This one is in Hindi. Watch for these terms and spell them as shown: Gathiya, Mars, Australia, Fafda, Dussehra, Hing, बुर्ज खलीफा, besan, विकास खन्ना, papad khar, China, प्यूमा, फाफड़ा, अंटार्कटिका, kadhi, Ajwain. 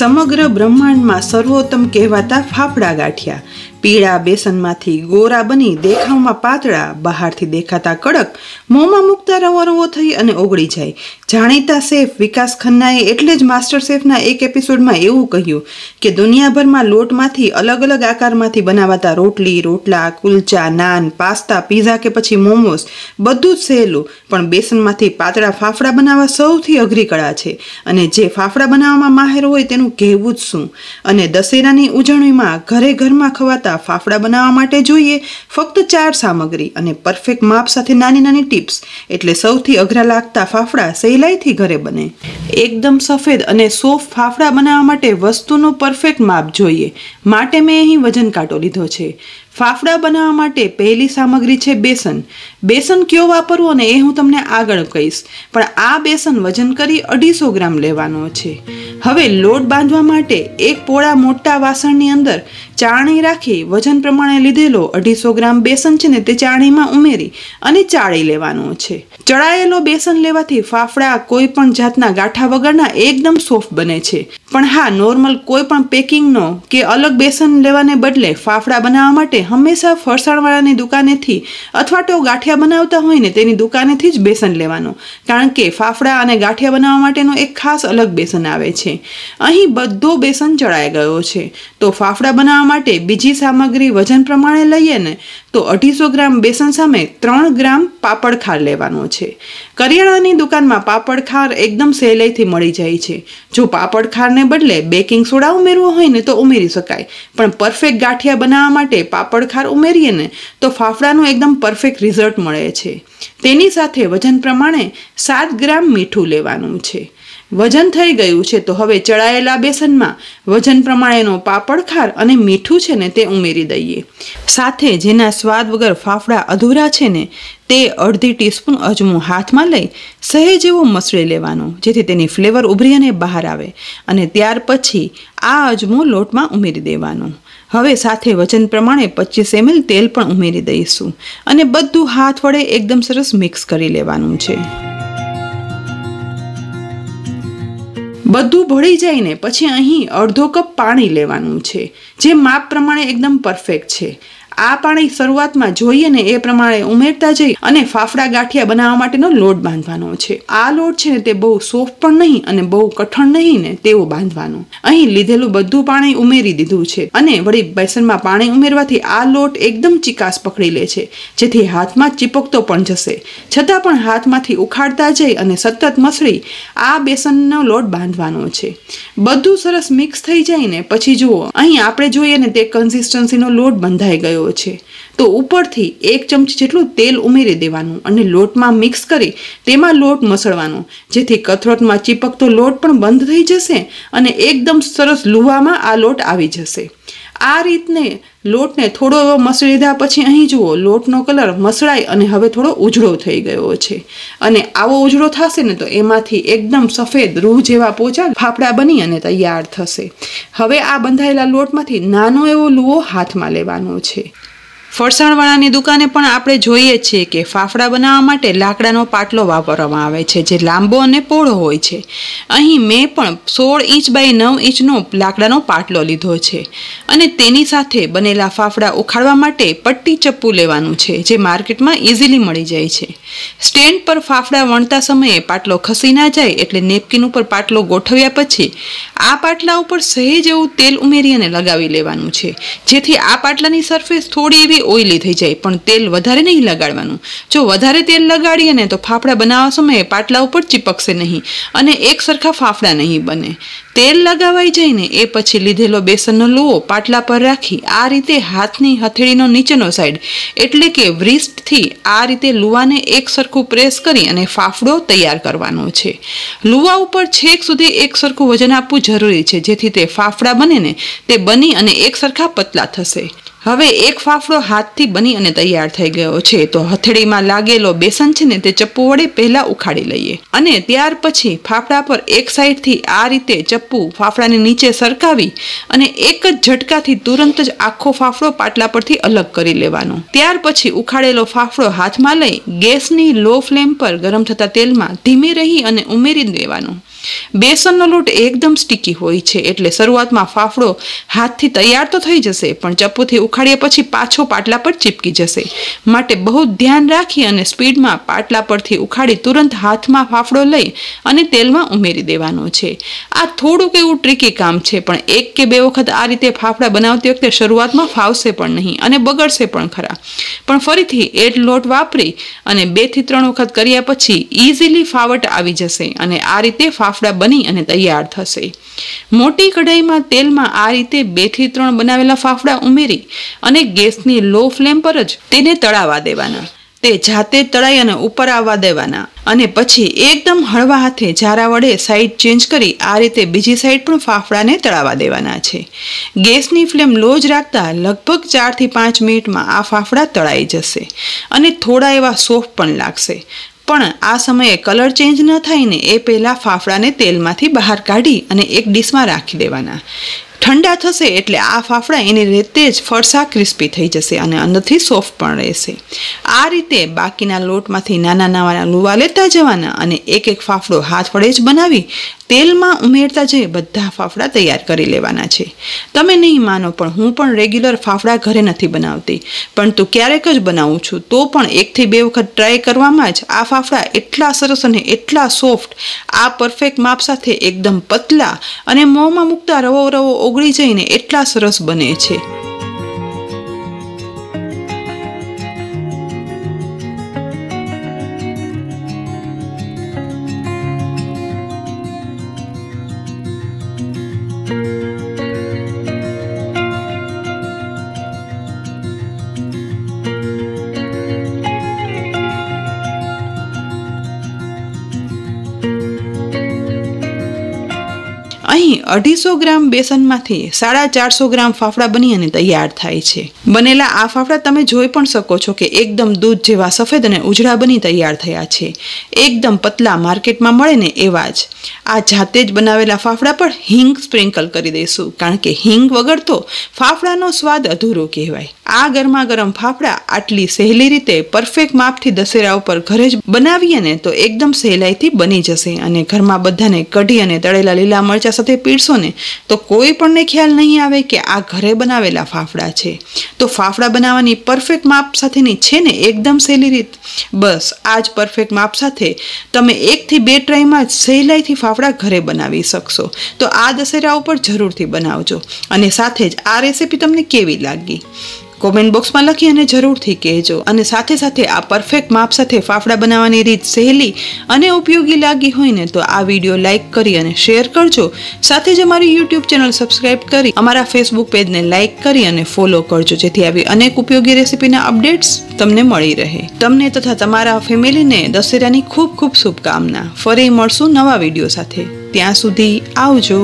समग्र ब्रह्मांड में सर्वोत्तम कहवाता फाफड़ा गाठिया पीड़ा बेसन मांथी गोरा बनी देखाव में पातळा बहार थी देखाता कड़क मों में मुकता रवो रवो थई अने ओगळी जाय। जाणीता शेफ विकास खन्नाए एटले ज मास्टर शेफना एक एपिसोड में एवुं कह्युं के दुनियाभर में लोट मांथी अलग अलग आकार मांथी बनावाता रोटली रोटला कुलचा नान पास्ता पीझा के पछी मोमोज बधुं ज सहेलुं पण बेसन मांथी पातळा फाफड़ा बनावा सौथी अघरी कला छे अने जे फाफड़ा बनाववामां माहिर होय तेनुं कहेवुं ज शुं। अने दशेरानी उजवणीमां घरे घर में खवाता फाफड़ा बनावा माटे जोईए फक्त 4 सामग्री अने परफेक्ट माप साथे नानी नानी टिप्स एटले सौथी अघरा लागता फाफड़ा सहेलाईथी घरे बने। एकदम सफेद अने सोफ फाफड़ा बनावा माटे वस्तुनो परफेक्ट माप जोईए माटे में अहीं वजन काटो लीधो छे। फाफड़ा बनावा माटे पहली सामग्री छे बेसन। बेसन क्यों वापरवो ने ए हूँ तमने आगळ कहीश पण आ बेसन वजन करी 250 ग्राम लेवानो छे। हवे लोट बांधवा माटे एक पोळा मोटा वासणनी अंदर चाळणी राखी वजन प्रमाणे लीधेलो 250 ग्राम बेसन छे ने ते चाळणीमां उमेरी अने चाळी लेवानो छे। चढ़ायेलो बेसन लेवाथी फाफड़ा कोई पण जातना गाठा वगरना एकदम सोफ्ट बने छे पण हाँ नॉर्मल कोई पण पेकिंगनो के अलग बेसन लेवाने बदले फाफड़ा बनावा माटे हमेशा फरसाणवाळानी दुकानेथी अथवा तो गाठिया बनावता होय ने तेनी दुकानेथी ज बेसन लेवानो कारण के फाफड़ा अने गाठिया बनावा माटेनो एक खास अलग बेसन आवे छे। अहीं बधो बेसन चढ़ाई गयो छे तो फाफड़ा बनावा माटे बीजी सामग्री वजन प्रमाणे लईए ने तो 250 ग्राम बेसन सामे 3 ग्राम पापड़ खार लेवानो छे। करियाणानी दुकानमां पापड़ खार एकदम सहेलाईथी मळी जाय छे। जो पापड़ खार बदले बेकिंग सोडा उमेरवो होय ने तो उमेरी शकाय पण परफेक्ट गाठिया बनावा माटे पापड़ खार उमेरीए ने तो फाफड़ानो एकदम परफेक्ट रिजल्ट मळे छे। तेनी साथे वजन प्रमाणे 7 ग्राम मीठू लेवानुं छे। वजन थई गयुं छे तो हवे चढ़ायेला बेसनमां वजन प्रमाणेनो पापड़ खार अने मीठू छे ने ते उमेरी दईए। साथे जेना स्वाद वगर फाफड़ा अधूरा छे ने ते 1/2 टीस्पून अजमो हाथ में लई सहेज एवो मसळी लेवानो जेथी तेनी फ्लेवर उभरी अने बहार आवे अने त्यार पछी आ अजमो लोट में उमेरी देवानो। हवे साथे वजन प्रमाणे 25 ml तेल पण उमेरी दईशुं अने बधुं हाथ वडे एकदम सरस मिक्स करी लेवानुं छे। बधुं भळी जाए पछी अहीं 1/2 कप पाणी लेवानुं छे जे माप प्रमाणे एकदम परफेक्ट छे। आ पाणी शुरुआत में जोईए ने ए प्रमाणे उमेरता जई अने फाफड़ा गाठिया बनावा माटेनो लोट बांधवानो छे। आ लोट छे ते बहु सोफ्ट पण नहीं अने बहु कठण नहीं ने तेवो बांधवानो। अहीं लीधेलु बधुं पाणी उमेरी दीधुं छे अने वळी बेसनमां पाणी उमेरवाथी आ लोट एकदम चीकास पकड़ी ले छे जेथी हाथमां चीपकतो पण जशे छतां पण हाथमांथी उखाड़ता जई अने सतत मसळी आ बेसननो लोट बांधवानो छे। बधुं सरस मिक्स थई जाय ने पछी जुओ अहीं आपणे जोईए ने ते कन्सिस्टन्सीनो लोट बंधाई गयो छे तो उपरथी 1 चमची जेटलुं तेल उमेरी देवानुं अने लोटमां मिक्स करी तेमां लोट मसळवानो जेथी कथरोटमां चीपकतो लोट पण बंध थई जशे अने एकदम सरस लूवामां आ लोट आवी जशे। आ रीतने लोटने थोड़ो एवो मसळी लीधा पछी अहीं जुओ लोटनो कलर मसळाई अने हवे थोड़ो उजड़ो थई गयो छे अने आवो उजड़ो थशे ने तो एमांथी एकदम सफेद रूह जेवा पोचा फाफड़ा बनी अने तैयार थशे। हवे आ बंधायेला लोटमांथी नानो एवो लूवो हाथमां लेवानो छे। फरसाणवाळानी दुकाने पण आपणे जोईए छे के फाफड़ा बनावा माटे लाकडानो पाटलो वापरवामां आवे छे जे लांबो अने पહોळो होय छे। અહીં મેં પણ 16 इंच बाय 9 इंचનો લાકડાનો પાટલો લીધો છે અને તેની સાથે બનેલા ફાફડા ઉખાડવા માટે પટ્ટી ચપ્પુ લેવાનું છે જે માર્કેટમાં ઇઝીલી મળી જાય છે। સ્ટેન્ડ પર ફાફડા વણતા સમયે પાટલો ખસી ના જાય એટલે નેપકિન ઉપર પાટલો ગોઠવ્યા પછી આ પાટલા ઉપર સહેજ એવું તેલ ઉમેરી અને લગાવી લેવાનું છે જેથી આ પાટલાની સરફેસ થોડી એવી ઓઇલી થઈ જાય પણ તેલ વધારે નહીં લગાડવાનું। જો વધારે તેલ લગાડીએ ને તો ફાફડા બનાવવા સમયે પાટલા ઉપર ચીપકશે નહીં અને એક का फाफड़ा नहीं बने। तेल लगावाई जाए ए पछी लीधेलो बेसननो लोहो पाटला पर राखी आ रीते हाथनी हथेळीनो नीचेनो साइड एटले के व्रिस्ट थी आ रीते लुवाने एक सरखू प्रेस करी अने फाफड़ो तैयार करवानो छे। लुवा उपर छेक सुधी एक सरखू वजन आपवुं जरूरी छे जेथी ते फाफड़ा बने ने ते बनी अने एक सरखा पतला थशे। हवे एक फाफड़ो हाथ थी बनी अने तैयार थई गयो छे तो हथेड़ी में लागेलो बेसन छे ने ते चप्पू वडे पहेला उखाड़ी लईए अने त्यार पछी फाफड़ा पर एक साइड थी आ रीते चप्पू फाफड़ाने नीचे सरकावी अने एक ज झटकाथी तुरंत ज आखो फाफड़ो पाटला परथी अलग करी लेवानो। त्यार पछी उखाड़ेलो फाफड़ो हाथमां लई गैसनी लो फ्लेम पर गरम थता तेलमां धीमे रही अने उमेरी देवानो। बेसनનો લોટ એકદમ સ્ટીકી હોય છે એટલે શરૂઆતમાં ફાફડો હાથથી તૈયાર તો થઈ જશે પણ ચપ્પુથી ઉખાડ્યા પછી પાછો પાટલા પર ચીપકી જશે માટે બહુ ધ્યાન રાખી અને સ્પીડમાં પાટલા પરથી ઉખાડી તુરંત હાથમાં ફાફડો લઈ અને તેલમાં ઉમેરી દેવાનો છે આ થોડુંક એવું ટ્રિકી કામ છે પણ એક કે બે વખત આ રીતે ફાફડા બનાવતી વખતે શરૂઆતમાં ફાવશે પણ નહીં અને બગડશે પણ ખરા પણ ફરીથી એ જ લોટ વાપરી અને 2 થી 3 વખત કર્યા પછી ઈઝીલી ફાવટ આવી જશે અને આ રીતે फाफड़ा बनी अने तैयार थशे। मोटी कढ़ाई में तेल में आ रीते 2 થી 3 बनावेला फाफड़ा उमेरी अने गैसनी लो फ्लेम पर ज तेने तळावा देवाना। ते जाते तळाई अने उपर आवा देवाना अने पछी एकदम हळवा हाथे झारा वडे साइड चेन्ज करी आ रीते बीजी साइड पण फाफड़ाने तळावा देवाना छे। गैसनी फ्लेम लो ज राखता लगभग 4 થી 5 मिनिटमां आ फाफड़ा तळाई जशे अने थोड़ा एवा सोफ्ट पण लागशे। आ समय कलर चेन्ज न थाय ने ए पहेला फाफड़ाने तेलमांथी बहार काढ़ी अने एक डिशमां राखी देवाना। ठंडा थशे एटले आ फाफड़ा एनी रीते ज फरसा क्रिस्पी थई जशे अने अंदरथी सॉफ्ट पण रहेशे। आ रीते बाकीना लोटमांथी नाना नाना लूवा लेता जवाना अने एक एक फाफड़ो हाथ वडे ज बनावी तेल में उमेरता जई बधा फाफड़ा तैयार करी लेवाना छे। तमे नहीं मानो पण हूँ पण रेग्युलर फाफड़ा घरे नथी बनावती पण तो क्यारेक ज बनावुं छुं तो पण 1 થી 2 वखत ट्राय करवामां ज आ फाफड़ा एटला सरस अने एटला सॉफ्ट आ परफेक्ट माप साथे एकदम पतला अने मोंमां मूकता रवो रवो ओगळी जईने एटला सरस बने छे। અહીં 250 ग्राम बेसन में 450 ग्राम फाफड़ा बनी अने तैयार थाय छे। बनेला आ फाफड़ा तमे जोई पण शको छो के एकदम दूध जेवा सफेद अने उजड़ा बनी तैयार थया छे। एकदम पतला मार्केट में मळे ने एवा ज। आ जाते ज बनावेला फाफड़ा पर हींग स्प्रिंकल करी देशुं कारण के हींग वगर तो फाफड़ानो स्वाद अधूरो कहेवाय। आ गरमा गरम फाफड़ा आटली सहेली रीते परफेक्ट मापथी दशेरा उपर घरे ज बनावीए ने तो एकदम सहेलाईथी बनी जशे अने घरमा बधाने कढी अने तळेला लीला मरचा साथे पीरसो ने तो कोई पण ने ख्याल नहीं आवे के आ घरे बनावेला फाफड़ा छे। तो फाफड़ा बनाववानी परफेक्ट माप साथेनी छे ने एकदम सहेली रीत। बस आज परफेक्ट माप साथे तमे 1 થી 2 ट्राय मां सहेलाईथी फाफड़ा घरे बनावी शकशो। तो आ दशेरा उपर जरूरथी बनावजो अने साथे ज आ रेसिपी तमने केवी लागी कॉमेंट बॉक्स में लखी अने जरूरथी कहेजो अने साथे साथे आ परफेक्ट माप साथे फाफड़ा बनावानी रीत सहेली अने उपयोगी लागी होय ने तो आ विडियो लाइक करी अने शेयर करजो। साथे ज अमारी यूट्यूब चेनल सब्सक्राइब करी अमारा फेसबुक पेज ने लाइक करी अने फॉलो करजो जेथी आवी अनेक उपयोगी रेसिपीना अपडेट्स तमने मळी रहे। तमने तथा तमारा फेमिलीने दशेरानी खूब खूब शुभकामना। फरी मळशुं नवा विडियो साथे, त्यां सुधी आवजो।